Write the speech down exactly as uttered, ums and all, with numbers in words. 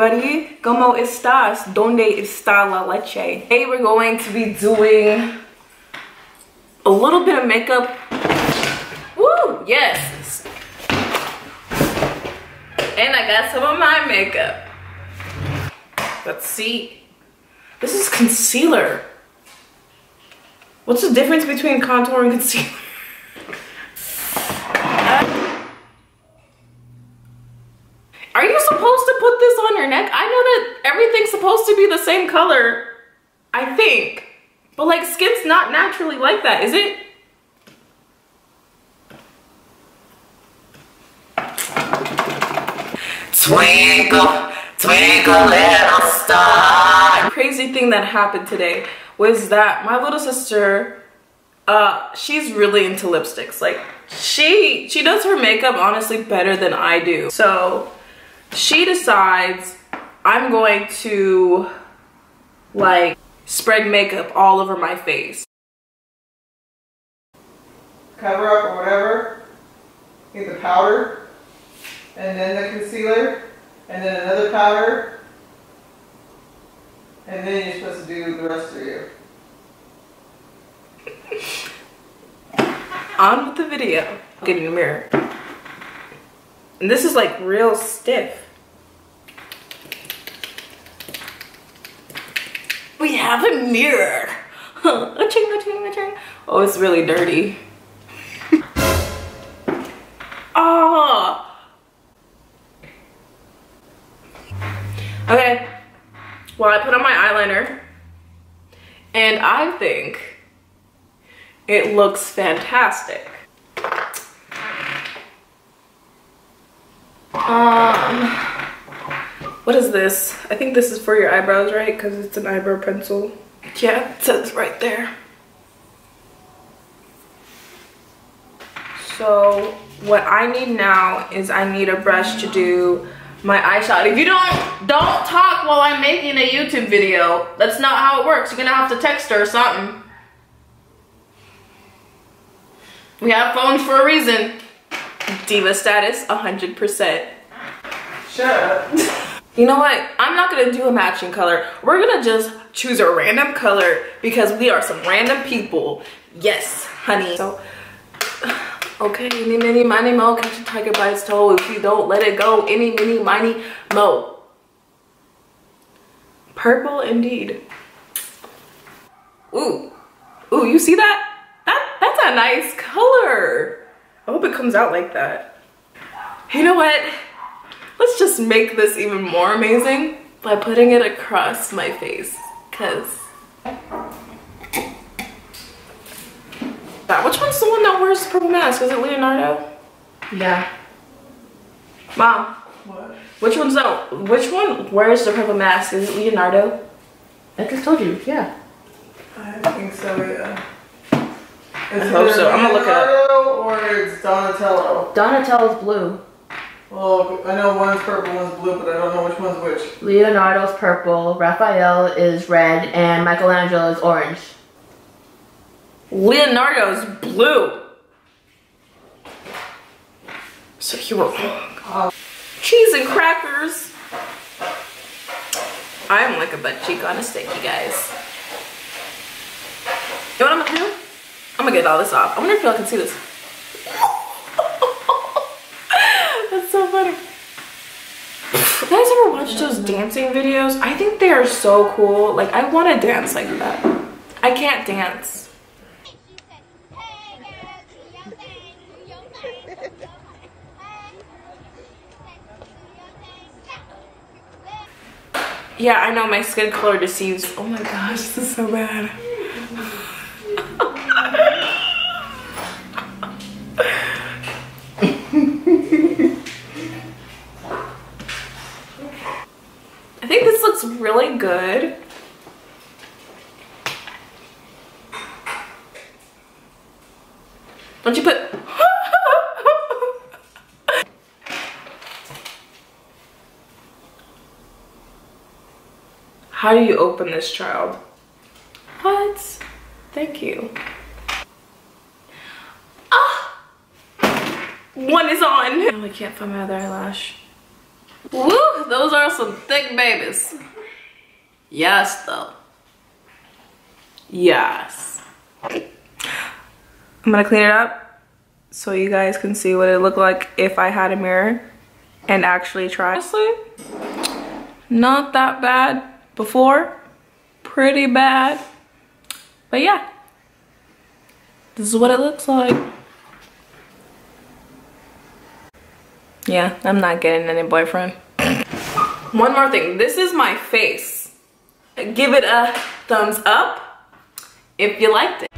everybody, como estas? Donde está la leche? Today we're going to be doing a little bit of makeup. Woo, yes! And I got some of my makeup. Let's see. This is concealer. What's the difference between contour and concealer? Are you supposed to put this on your neck? I know that everything's supposed to be the same color, I think. But like, skin's not naturally like that, is it? Twinkle, twinkle little star. Crazy thing that happened today was that my little sister, uh, she's really into lipsticks. Like, she, she does her makeup honestly better than I do. So she decides I'm going to like spread makeup all over my face. Cover up or whatever, get the powder, and then the concealer, and then another powder, and then you're supposed to do the rest of your. On with the video. Get in the mirror. And this is like real stiff. We have a mirror. A-ching, a-ching, a-ching. Oh, it's really dirty. Oh. Okay. Well, I put on my eyeliner. And I think it looks fantastic. Um, what is this? I think this is for your eyebrows, right? Because it's an eyebrow pencil. Yeah, it says right there. So what I need now is I need a brush to do my eyeshadow. If you don't, don't talk while I'm making a YouTube video. That's not how it works. You're gonna have to text her or something. We have phones for a reason. Diva status, one hundred percent. Shut up. You know what? I'm not gonna do a matching color. We're gonna just choose a random color because we are some random people. Yes, honey. So, okay, any, mini, miny, mo, catch a tiger by its toe. If you don't let it go, any, mini, miny, mo. Purple indeed. Ooh, ooh, you see that? That that's a nice color. I hope it comes out like that. You know what? Let's just make this even more amazing by putting it across my face, cause. That, which one's the one that wears the purple mask? Is it Leonardo? Yeah. Mom. What? Which one's that? Which one wears the purple mask? Is it Leonardo? I just told you, yeah. I think so, yeah. It's I hope so. I'm gonna look it up. Or it's Donatello. Donatello's blue. Well, I know one's purple, one's blue, but I don't know which one's which. Leonardo's purple, Raphael is red, and Michelangelo is orange. Leonardo's blue. So he won't. Uh, Cheese and crackers. I'm like a butt cheek on a steak, you guys. You know what I'm gonna do? I'm gonna get all this off. I wonder if y'all can see this. That's so funny. You guys ever watch those dancing videos? I think they are so cool. Like, I wanna dance like that. I can't dance. Yeah, I know my skin color deceives. Oh my gosh, this is so bad. I think this looks really good. Don't you put How do you open this, child? What? Thank you. Ah! One is on! Now I can't find my other eyelash. Woo, those are some thick babies. Yes, though. Yes. I'm gonna clean it up so you guys can see what it looked like if I had a mirror and actually try. Honestly, not that bad before. Pretty bad. But yeah, this is what it looks like. Yeah, I'm not getting any boyfriend. One more thing, this is my face. Give it a thumbs up if you liked it.